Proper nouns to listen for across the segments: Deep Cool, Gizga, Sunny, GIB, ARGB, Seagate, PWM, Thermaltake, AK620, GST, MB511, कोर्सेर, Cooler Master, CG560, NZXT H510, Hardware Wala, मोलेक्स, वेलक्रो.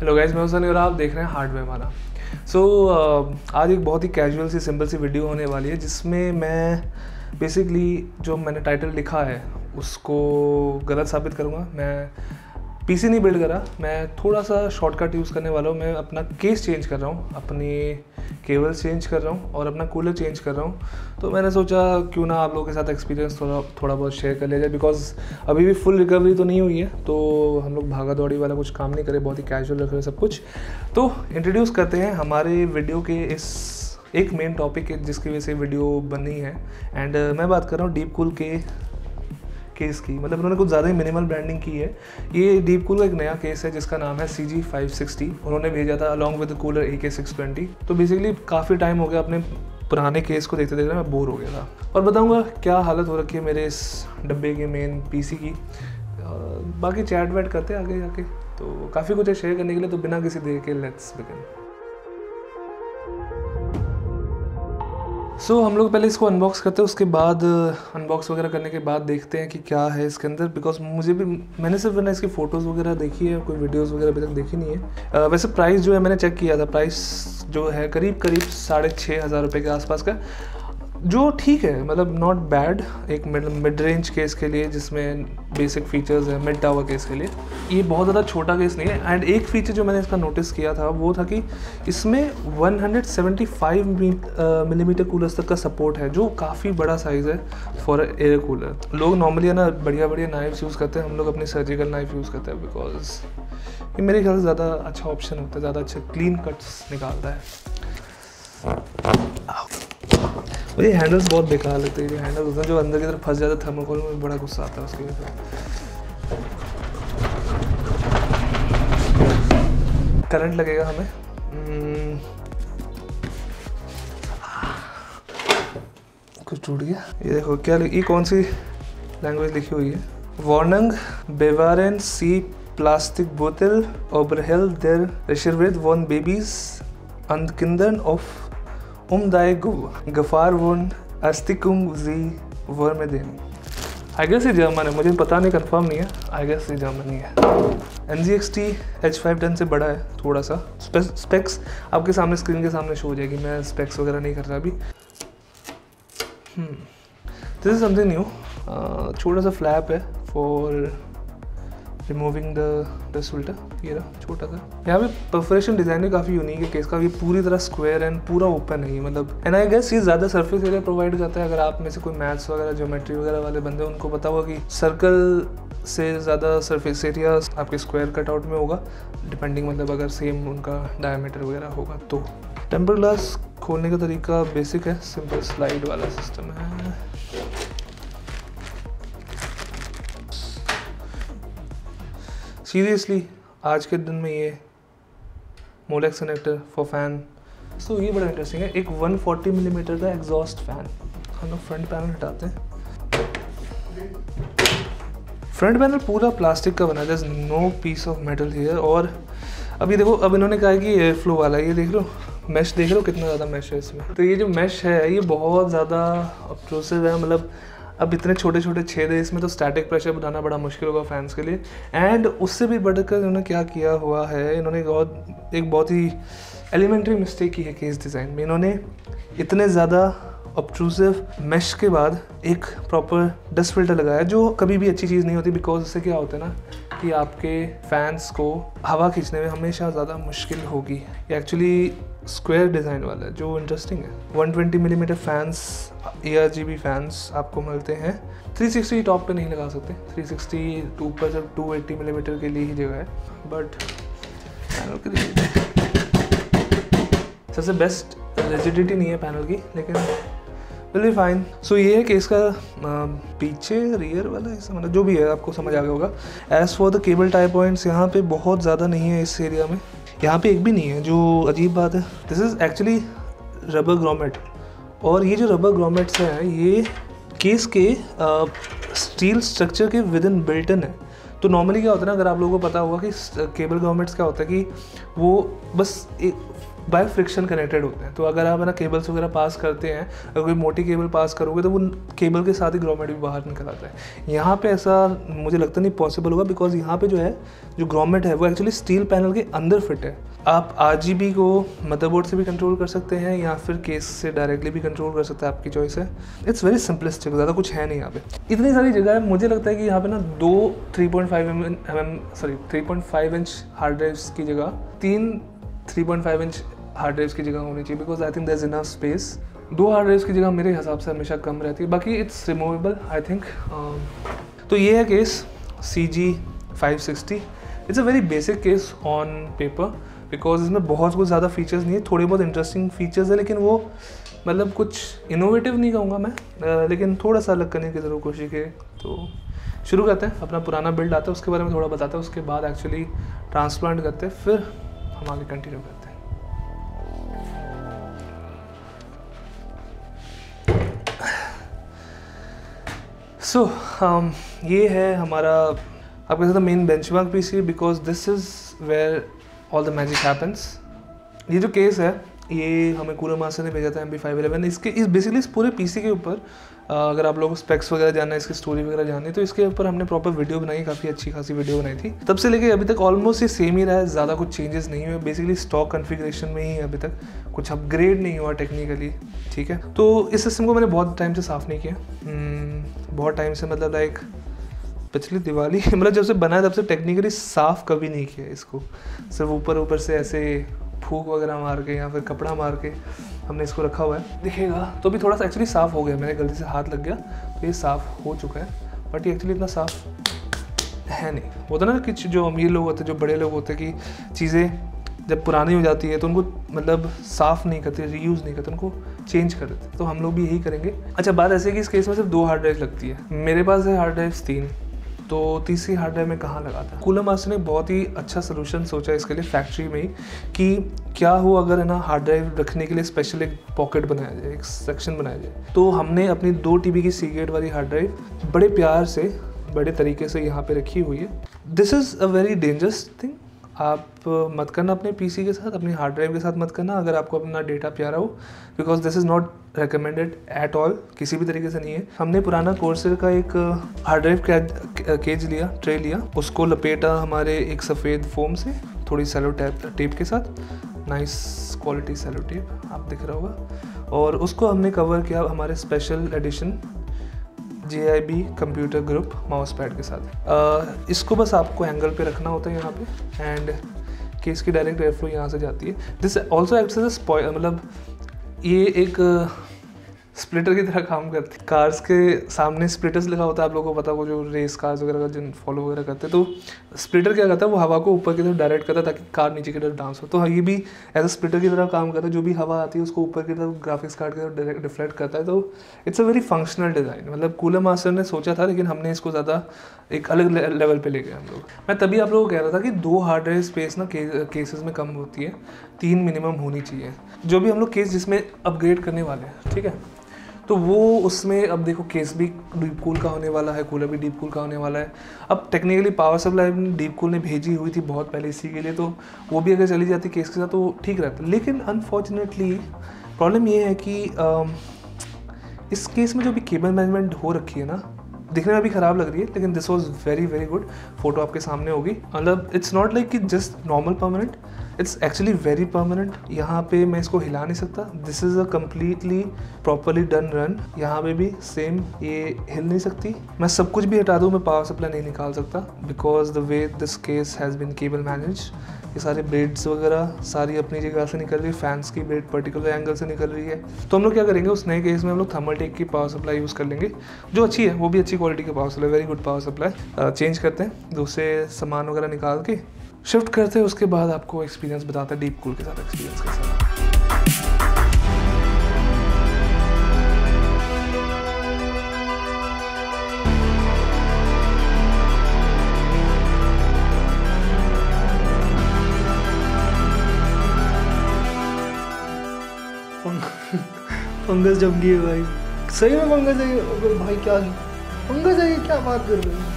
Hello guys, मैं सनी और आप देख रहे हैं हार्डवेयर वाला। आज एक बहुत ही कैजुअल सी सिंपल सी वीडियो होने वाली है जिसमें मैं बेसिकली जो मैंने टाइटल लिखा है उसको गलत साबित करूँगा। मैं पीसी नहीं बिल्ड करा, मैं थोड़ा सा शॉर्टकट यूज़ करने वाला हूँ। मैं अपना केस चेंज कर रहा हूँ, अपनी केबल्स चेंज कर रहा हूँ और अपना कूलर चेंज कर रहा हूँ। तो मैंने सोचा क्यों ना आप लोगों के साथ एक्सपीरियंस थोड़ा बहुत शेयर कर लिया जाए, बिकॉज अभी भी फुल रिकवरी तो नहीं हुई है। तो हम लोग भागा दौड़ी वाला कुछ काम नहीं करें, बहुत ही कैजुअल रखें सब कुछ। तो इंट्रोड्यूस करते हैं हमारे वीडियो के इस एक मेन टॉपिक जिसकी वजह से वीडियो बनी है। एंड मैं बात कर रहा हूँ डीप कूल के केस की। मतलब उन्होंने कुछ ज़्यादा ही मिनिमल ब्रांडिंग की है। ये डीप कूल का एक नया केस है जिसका नाम है CG560। उन्होंने भेजा था अलॉन्ग विद कूलर AK620। तो बेसिकली काफ़ी टाइम हो गया अपने पुराने केस को देखते देखते मैं बोर हो गया था, और बताऊंगा क्या हालत हो रखी है मेरे इस डब्बे के मेन पीसी की। बाकी चैट वैट करते आगे जाके, तो काफ़ी कुछ है शेयर करने के लिए। तो बिना किसी देर के लेट्स बिगिन। सो हम लोग पहले इसको अनबॉक्स करते हैं, उसके बाद अनबॉक्स वगैरह करने के बाद देखते हैं कि क्या है इसके अंदर। बिकॉज मैंने सिर्फ ना इसकी फ़ोटोज़ वगैरह देखी है, कोई वीडियोस वगैरह अभी तक देखी नहीं है। वैसे प्राइस जो है मैंने चेक किया था, प्राइस जो है करीब 6500 रुपये के आसपास का, जो ठीक है। मतलब नॉट बैड, एक मिड रेंज केस के लिए जिसमें बेसिक फीचर्स है, मिड टावर केस के लिए ये बहुत ज़्यादा छोटा केस नहीं है। एंड एक फीचर जो मैंने इसका नोटिस किया था वो था कि इसमें 175 मिलीमीटर कूलर्स तक का सपोर्ट है, जो काफ़ी बड़ा साइज़ है फॉर एयर कूलर। लोग नॉर्मली ना बढ़िया बढ़िया नाइफ्स यूज़ करते हैं, हम लोग अपनी सर्जिकल नाइफ यूज़ करते हैं बिकॉज ये मेरे ख्याल से ज़्यादा अच्छा ऑप्शन होता है, ज़्यादा अच्छा क्लीन कट्स निकालता है। और ये हैंडल्स बहुत बेकार लगते हैं। ये हैंडल होता है जो अंदर की तरफ फंस जाता है थर्माकोल में, बड़ा गुस्सा आता है उसके लिए। करंट लगेगा हमें। कुछ टूट गया, ये देखो क्या ये कौन सी लैंग्वेज लिखी हुई है। वार्निंग बेवारेन सी प्लास्टिक बोतल ओबरहेल देर रेशरवेद वॉन बेबीज अंद किंदन ऑफ गफार वोन अस्तिकुम जी वर में देन। आई गेस ये जर्मन है, मुझे पता नहीं, कंफर्म नहीं है। आई गेस ये जर्मनी है। NZXT H510 से बड़ा है थोड़ा सा। स्पेक्स आपके सामने स्क्रीन के सामने शो हो जाएगी, मैं स्पेक्स वगैरह नहीं कर रहा अभी। This is something new. छोटा सा फ्लैप है फॉर रिमूविंग द फिल्टर। ये रहा छोटा सा। यहाँ पे परफोरेशन डिज़ाइन भी काफ़ी यूनिक है केस का। ये पूरी तरह स्क्वायर एंड पूरा ओपन है। मतलब एंड आई गेस ये ज़्यादा सरफेस एरिया प्रोवाइड करता है। अगर आप में से कोई मैथ्स वगैरह ज्योमेट्री वगैरह वाले बंदे उनको पता होगा कि सर्कल से ज़्यादा सरफेस एरिया आपके स्क्वायर कटआउट में होगा, डिपेंडिंग मतलब अगर सेम उनका डायमीटर वगैरह होगा तो। टेम्पर ग्लास खोलने का तरीका बेसिक है, सिंपल स्लाइड वाला सिस्टम है। सीरियसली आज के दिन में ये मोलेक्स connector for fan. So ये बड़ा इंटरेस्टिंग है। एक 140 मिलीमीटर का एग्जॉस्ट फैन। हम लोग फ्रंट पैनल हटाते हैं। फ्रंट पैनल पूरा प्लास्टिक का बना है, there is no piece of metal here. और अभी देखो, अब इन्होंने कहा है कि एयर फ्लो वाला, ये देख लो मैश, देख लो कितना ज़्यादा मैश है इसमें। तो ये जो मैश है ये बहुत ज़्यादा ऑब्ट्रूसिव है। मतलब अब इतने छोटे छोटे छेद है इसमें, तो स्टैटिक प्रेशर बनाना बड़ा मुश्किल होगा फैंस के लिए। एंड उससे भी बढ़कर इन्होंने क्या किया हुआ है, इन्होंने एक बहुत ही एलिमेंट्री मिस्टेक की है केस डिज़ाइन में। इन्होंने इतने ज़्यादा ऑब्ट्रूसिव मैश के बाद एक प्रॉपर डस्ट फिल्टर लगाया, जो कभी भी अच्छी चीज़ नहीं होती। बिकॉज उससे क्या होता है ना कि आपके फैंस को हवा खींचने में हमेशा ज़्यादा मुश्किल होगी। ये एक्चुअली स्क्वायर डिज़ाइन वाला है, जो इंटरेस्टिंग है। 120 मिलीमीटर फैंस, ARGB फैंस आपको मिलते हैं। 360 टॉप पे नहीं लगा सकते, 360 ऊपर जब 280 मिलीमीटर के लिए ही जगह है। बट पैनल के लिए सबसे बेस्ट रिजिडिटी नहीं है पैनल की, लेकिन विल बी फाइन। सो ये है कि इसका पीछे रियर वाला हिस्सा, मतलब जो भी है आपको समझ आ गया होगा। As for the cable tie points, यहाँ पे बहुत ज़्यादा नहीं है इस एरिया में, यहाँ पे एक भी नहीं है, जो अजीब बात है। This is actually rubber grommet, और ये जो रबर ग्रोमेट्स हैं ये केस के स्टील स्ट्रक्चर के विद इन बिल्ट इन है। तो नॉर्मली क्या होता है ना, अगर आप लोगों को पता होगा कि केबल ग्रोमेट्स क्या होता है कि वो बस एक बाय फ्रिक्शन कनेक्टेड होते हैं। तो अगर आप है ना केबल्स वगैरह पास करते हैं, अगर कोई मोटी केबल पास करोगे तो वो केबल के साथ ही ग्रोमेट भी बाहर निकल आता है। यहाँ पे ऐसा मुझे लगता नहीं पॉसिबल होगा, बिकॉज यहाँ पे जो ग्रोमेट है वो एक्चुअली स्टील पैनल के अंदर फिट है। आप आरजीबी को मदरबोर्ड से भी कंट्रोल कर सकते हैं या फिर केस से डायरेक्टली भी कंट्रोल कर सकते हैं, आपकी चॉइस है। इट्स वेरी सिंपलिस्टिक, ज़्यादा कुछ है नहीं यहाँ पे। इतनी सारी जगह है, मुझे लगता है कि यहाँ पे ना दो 3.5 इंच हार्ड ड्राइव्स की जगह तीन 3.5 इंच हार्ड ड्राइव्स की जगह होनी चाहिए, because I think there is enough space. दो हार्ड ड्राइव्स की जगह मेरे हिसाब से हमेशा कम रहती है, बाकी इट्स रिमूवेबल आई थिंक। तो ये है case CG560। It's a very basic case on paper, because इसमें बहुत कुछ ज़्यादा फीचर्स नहीं है, थोड़े बहुत इंटरेस्टिंग फीचर्स है, लेकिन वो मतलब कुछ इनोवेटिव नहीं कहूँगा मैं, लेकिन थोड़ा सा अलग करने की ज़रूर कोशिश की। तो शुरू करते हैं, अपना पुराना बिल्ड आता है उसके बारे में थोड़ा बताता है, उसके बाद एक्चुअली ट्रांसप्लांट करते हैं, फिर हम आगे कंटिन्यू करते हैं। सो ये है हमारा आपके साथ main benchmark PC, because this is where all the magic happens. ये जो केस है ये हमें कूलर मास्टर ने भेजा था MB511। इस बेसिकली इस पूरे पीसी के ऊपर अगर आप लोगों को स्पेक्स वगैरह जानना है, इसकी स्टोरी वगैरह जाननी है, तो इसके ऊपर हमने प्रॉपर वीडियो बनाई, काफ़ी अच्छी खासी वीडियो बनाई थी। तब से लेके अभी तक ऑलमोस्ट ये सेम ही रहा है, ज़्यादा कुछ चेंजेस नहीं हुए, बेसिकली स्टॉक कॉन्फ़िगरेशन में ही अभी तक कुछ अपग्रेड नहीं हुआ टेक्निकली, ठीक है। तो इस सिस्टम को मैंने बहुत टाइम से साफ़ नहीं किया, बहुत टाइम से, मतलब लाइक पिछली दिवाली, मतलब जब से बनाया तब से टेक्निकली साफ़ कभी नहीं किया इसको, सिर्फ ऊपर ऊपर से ऐसे फूक वगैरह मार के या फिर कपड़ा मार के हमने इसको रखा हुआ है, दिखेगा। तो भी थोड़ा सा एक्चुअली साफ़ हो गया, मेरे गलती से हाथ लग गया तो ये साफ़ हो चुका है, बट ये एक्चुअली इतना साफ़ है नहीं। होता ना कि जो अमीर लोग होते, जो बड़े लोग होते, कि चीज़ें जब पुरानी हो जाती है तो उनको मतलब साफ़ नहीं करते, रीयूज़ नहीं करते, उनको चेंज कर देते, तो हम लोग भी यही करेंगे। अच्छा, बात ऐसे है कि इस केस में सिर्फ 2 हार्ड ड्राइव लगती है, मेरे पास है हार्ड ड्राइव्स 3, तो तीसरी हार्ड ड्राइव में कहाँ लगाता है। कूलर मास्टर ने बहुत ही अच्छा सोल्यूशन सोचा इसके लिए फैक्ट्री में ही, कि क्या हो अगर है ना हार्ड ड्राइव रखने के लिए स्पेशल एक पॉकेट बनाया जाए, एक सेक्शन बनाया जाए। तो हमने अपनी 2 TB की सीगेट वाली हार्ड ड्राइव बड़े प्यार से, बड़े तरीके से यहाँ पे रखी हुई है। This is a very dangerous thing, आप मत करना अपने पीसी के साथ, अपनी हार्ड ड्राइव के साथ मत करना, अगर आपको अपना डेटा प्यारा हो, because this is not recommended at all, किसी भी तरीके से नहीं है। हमने पुराना कोर्सेर का एक हार्ड ड्राइव केज लिया, ट्रे लिया, उसको लपेटा हमारे एक सफ़ेद फोम से, थोड़ी सेलो टेप के साथ, नाइस क्वालिटी सेलो टेप आप दिख रहा होगा, और उसको हमने कवर किया हमारे special edition GIB computer group mouse pad के साथ। इसको बस आपको एंगल पे रखना होता है यहाँ पे, एंड केस की डायरेक्ट एयरफ्लो यहाँ से जाती है। This also acts as a spoiler, मतलब ये एक स्प्लिटर की तरह काम करती है। कार्स के सामने स्प्लिटर्स लगा होता है, आप लोगों को पता होगा जो रेस कार्स वगैरह का जिन फॉलो वगैरह करते हैं, तो स्प्लिटर क्या करता है, वो हवा को ऊपर की तरफ डायरेक्ट करता है ताकि कार नीचे की तरफ डांस हो। तो ये भी एज अ स्प्लिटर की तरह काम करता है, जो भी हवा आती है उसको ऊपर की तरफ ग्राफिक्स कार्ड की तरफ डायरेक्ट रिफ्लेक्ट करता है। तो it's a very functional design, मतलब कूलर मास्टर ने सोचा था, लेकिन हमने इसको ज़्यादा एक अलग लेवल पर ले गए हम लोग। मैं तभी आप लोगों को कह रहा था कि 2 हार्ड ड्राइव स्पेस ना केसेस में कम होती है, 3 मिनिमम होनी चाहिए। जो भी हम लोग केस जिसमें अपग्रेड करने वाले हैं, ठीक है, तो वो उसमें अब देखो केस भी डीप कूल का होने वाला है, कूलर भी डीप कूल का होने वाला है। अब technically power supply deep cool ने भेजी हुई थी बहुत पहले इसी के लिए, तो वो भी अगर चली जाती केस के साथ तो ठीक रहता। लेकिन अनफॉर्चुनेटली प्रॉब्लम ये है कि इस केस में जो भी केबल मैनेजमेंट हो रखी है ना, दिखने में भी ख़राब लग रही है, लेकिन this was very very good. Photo आपके सामने होगी, मतलब इट्स नॉट लाइक कि just normal permanent, it's actually very permanent. यहाँ पे मैं इसको हिला नहीं सकता, this is a completely properly done run. यहाँ पे भी सेम, ये हिल नहीं सकती। मैं सब कुछ भी हटा दूँ, मैं पावर सप्लाई नहीं निकाल सकता, because the way this case has been cable manage. ये सारे ब्लेड्स वगैरह सारी अपनी जगह से निकल रही है, फैंस की ब्लेड पर्टिकुलर एंगल से निकल रही है। तो हम लोग क्या करेंगे उस नए केस में, हम लोग थर्मलटेक की पावर सप्लाई यूज़ कर लेंगे, जो अच्छी है, वो भी अच्छी क्वालिटी की power supply, very good power supply. Change करते हैं, दूसरे सामान वगैरह निकाल के शिफ्ट करते हैं, उसके बाद आपको एक्सपीरियंस बताते हैं डीप कूल के साथ, एक्सपीरियंस के साथ। फंगस जम गई भाई, सही में फंगस आई है भाई, क्या फंगस आई है, क्या बात कर रहे हो।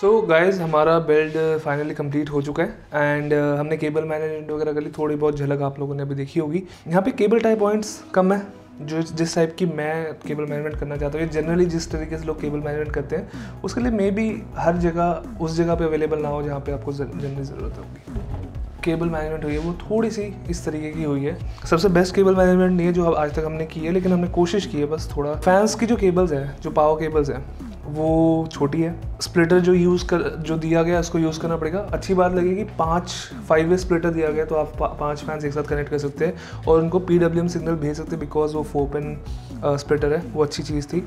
सो गाइज़ हमारा बिल्ड फाइनली कंप्लीट हो चुका है एंड हमने केबल मैनेजमेंट वगैरह कर ली, थोड़ी बहुत झलक आप लोगों ने अभी देखी होगी। यहाँ पे केबल टाइप पॉइंट्स कम है, जो जिस टाइप की मैं केबल मैनेजमेंट करना चाहता हूँ, ये जनरली जिस तरीके से लोग केबल मैनेजमेंट करते हैं उसके लिए मे बी हर जगह उस जगह पे अवेलेबल ना हो जहाँ पे आपको जनरली ज़रूरत होगी। केबल मैनेजमेंट हुई है वो थोड़ी सी इस तरीके की हुई है, सबसे बेस्ट केबल मैनेजमेंट नहीं है जो आज तक हमने की है, लेकिन हमने कोशिश की है बस थोड़ा। फैंस की जो केबल्स है, जो पावर केबल्स है वो छोटी है। स्प्लिटर जो दिया गया उसको यूज़ करना पड़ेगा। अच्छी बात लगी कि 5 5 वे स्प्लिटर दिया गया, तो आप 5 फैंस एक साथ कनेक्ट कर सकते हैं और उनको PWM सिग्नल भेज सकते हैं बिकॉज वो 4 पिन स्प्लिटर है, वो अच्छी चीज़ थी।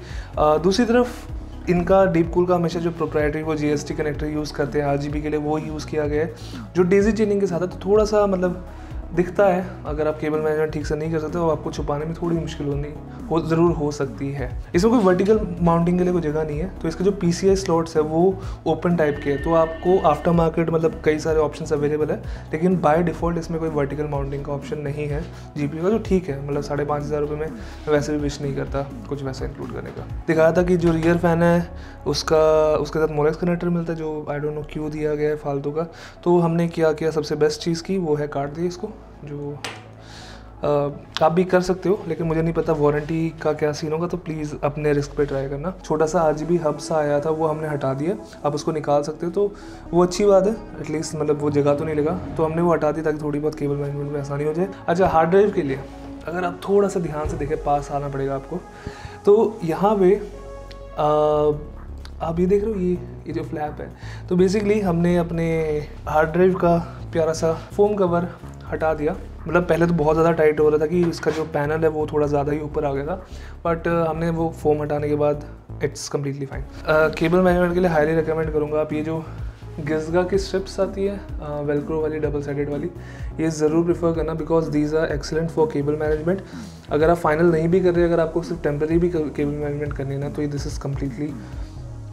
दूसरी तरफ इनका डीप कूल का हमेशा जो प्रोप्राइटरी वो GST कनेक्टर यूज़ करते हैं RGB के लिए, वो यूज़ किया गया है जो डेजी चेनिंग के साथ है, तो थोड़ा सा मतलब दिखता है। अगर आप केबल मैनेजमेंट ठीक से नहीं कर सकते हो आपको छुपाने में थोड़ी मुश्किल ज़रूर हो सकती है। इसमें कोई वर्टिकल माउंटिंग के लिए कोई जगह नहीं है, तो इसके जो PCI स्लॉट्स है वो ओपन टाइप के हैं, तो आपको आफ्टर मार्केट मतलब कई सारे ऑप्शंस अवेलेबल है, लेकिन बाय डिफ़ॉल्ट इसमें कोई वर्टिकल माउंटिंग का ऑप्शन नहीं है GPU का, जो ठीक है। मतलब 5,500 रुपये में वैसे भी विश नहीं करता कुछ वैसा इंक्लूड करने का। दिखाया था कि जो रियर फैन है उसके साथ मोलेक्स कनेक्टर मिलता है, जो आई डोंट नो क्यों दिया गया है फालतू का। तो हमने क्या किया, सबसे बेस्ट चीज़ की वो है काट दी इसको, जो आप भी कर सकते हो, लेकिन मुझे नहीं पता वारंटी का क्या सीन होगा, तो प्लीज़ अपने रिस्क पे ट्राई करना। छोटा सा RGB हब सा आया था वो हमने हटा दिया, आप उसको निकाल सकते हो, तो वो अच्छी बात है, एटलीस्ट मतलब वो जगह तो नहीं लगा, तो हमने वो हटा दी ताकि थोड़ी बहुत केबल मैनेजमेंट में आसानी हो जाए। अच्छा, हार्ड ड्राइव के लिए अगर आप थोड़ा सा ध्यान से देखें, पास आना पड़ेगा आपको, तो यहाँ पर आप ये देख रहे हो ये जो फ्लैप है, तो बेसिकली हमने अपने हार्ड ड्राइव का प्यारा सा फोम कवर हटा दिया। मतलब पहले तो बहुत ज़्यादा टाइट हो रहा था कि इसका जो पैनल है वो थोड़ा ज़्यादा ही ऊपर आ गया था, बट हमने वो फोम हटाने के बाद it's completely fine. Cable management के लिए हाईली रिकमेंड करूँगा, आप ये जो गिज़गा की स्ट्रिप्स आती है वेलक्रो वाली, डबल साइडेड वाली, ये ज़रूर प्रीफर करना because these are excellent for cable management. अगर आप फाइनल नहीं भी कर रहे, अगर आपको सिर्फ टेम्प्रेरी भी केबल मैनेजमेंट करनी है ना, तो this is completely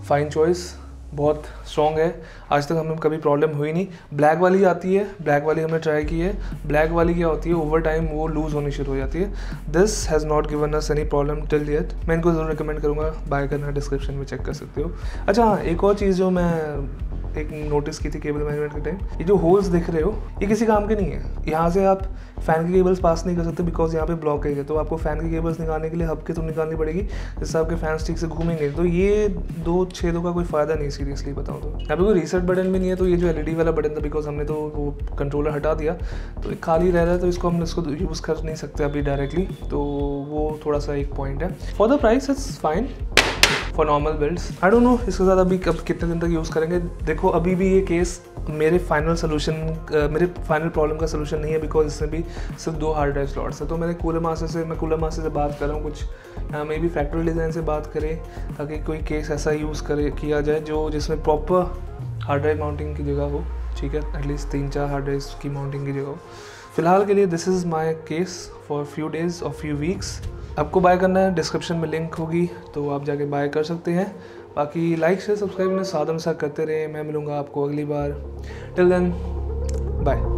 fine choice, बहुत स्ट्रॉन्ग है, आज तक हमें कभी प्रॉब्लम हुई नहीं। ब्लैक वाली आती है, ब्लैक वाली हमने ट्राई की है, ब्लैक वाली क्या होती है ओवर टाइम वो लूज़ होनी शुरू हो जाती है। This has not given us any problem till yet. मैं इनको ज़रूर रिकमेंड करूँगा, बाय करना, डिस्क्रिप्शन में चेक कर सकते हो। अच्छा हाँ, एक और चीज़ जो मैं एक नोटिस की थी केबल मैनेजमेंट के टाइम, ये जो होल्स दिख रहे हो ये किसी काम के नहीं है। यहाँ से आप फ़ैन की केबल्स पास नहीं कर सकते बिकॉज यहाँ पे ब्लॉकेज है, तो आपको फ़ैन की केबल्स निकालने के लिए हब के थ्रू निकालनी पड़ेगी, जिससे आपके फैन ठीक से घूमेंगे, तो ये 2 छेदों का कोई फ़ायदा नहीं, सीरियसली बताऊँ तो। यहाँ पे कोई रीसेट बटन भी नहीं है, तो ये जो LED वाला बटन था बिकॉज हमने तो वो कंट्रोलर हटा दिया, तो खाली रह रहा है, तो इसको हम इसको यूज़ कर नहीं सकते अभी डायरेक्टली, तो वो थोड़ा सा एक पॉइंट है। For the price it's fine for normal builds. I don't know इसके साथ अभी कब कितने दिन तक यूज़ करेंगे। देखो अभी भी ये केस मेरे फाइनल प्रॉब्लम का सोल्यूशन नहीं है बिकॉज इसमें भी सिर्फ 2 हार्ड ड्राइव स्लॉट्स है, तो मैंने कूलर मास्टर से बात कर रहा हूँ, कुछ मे बी फैक्ट्री डिज़ाइन से बात करें ताकि कोई केस ऐसा किया जाए जो जिसमें प्रॉपर हार्ड ड्राइव माउंटिंग की जगह हो, ठीक है, एटलीस्ट 3-4 हार्ड ड्राइव की माउंटिंग की जगह हो। फिलहाल के लिए this is my case for few days और फ्यू वीक्स। आपको बाय करना है, डिस्क्रिप्शन में लिंक होगी, तो आप जाके बाय कर सकते हैं। बाकी लाइक शेयर सब्सक्राइब में साथ करते रहें, मैं मिलूँगा आपको अगली बार। Till then bye.